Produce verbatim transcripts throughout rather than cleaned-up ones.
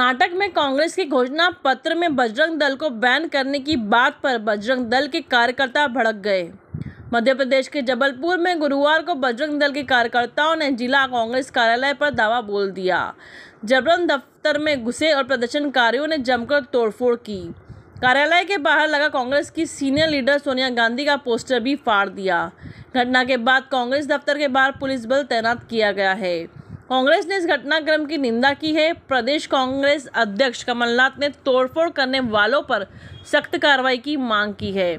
कर्नाटक में कांग्रेस के घोषणा पत्र में बजरंग दल को बैन करने की बात पर बजरंग दल के कार्यकर्ता भड़क गए। मध्य प्रदेश के जबलपुर में गुरुवार को बजरंग दल के कार्यकर्ताओं ने जिला कांग्रेस कार्यालय पर धावा बोल दिया, जबरन दफ्तर में घुसे और प्रदर्शनकारियों ने जमकर तोड़फोड़ की। कार्यालय के बाहर लगा कांग्रेस की सीनियर लीडर सोनिया गांधी का पोस्टर भी फाड़ दिया। घटना के बाद कांग्रेस दफ्तर के बाहर पुलिस बल तैनात किया गया है। कांग्रेस ने इस घटनाक्रम की निंदा की है। प्रदेश कांग्रेस अध्यक्ष कमलनाथ ने तोड़फोड़ करने वालों पर सख्त कार्रवाई की मांग की है।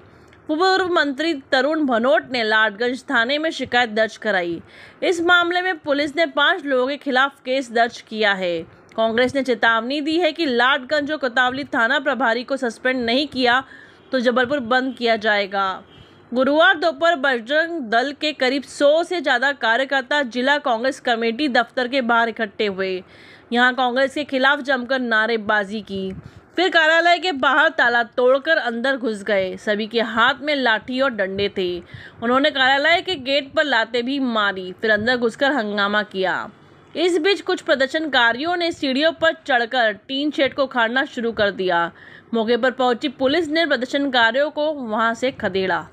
पूर्व मंत्री तरुण भनोट ने लाडगंज थाने में शिकायत दर्ज कराई। इस मामले में पुलिस ने पांच लोगों के खिलाफ केस दर्ज किया है। कांग्रेस ने चेतावनी दी है कि लाडगंज और कोतवाली थाना प्रभारी को सस्पेंड नहीं किया तो जबलपुर बंद किया जाएगा। गुरुवार दोपहर बजरंग दल के करीब सौ से ज़्यादा कार्यकर्ता जिला कांग्रेस कमेटी दफ्तर के बाहर इकट्ठे हुए। यहां कांग्रेस के खिलाफ जमकर नारेबाजी की, फिर कार्यालय के बाहर ताला तोड़कर अंदर घुस गए। सभी के हाथ में लाठी और डंडे थे। उन्होंने कार्यालय के गेट पर लातें भी मारी, फिर अंदर घुसकर हंगामा किया। इस बीच कुछ प्रदर्शनकारियों ने सीढ़ियों पर चढ़कर टीन शेड को उखाड़ना शुरू कर दिया। मौके पर पहुंची पुलिस ने प्रदर्शनकारियों को वहां से खदेड़ा।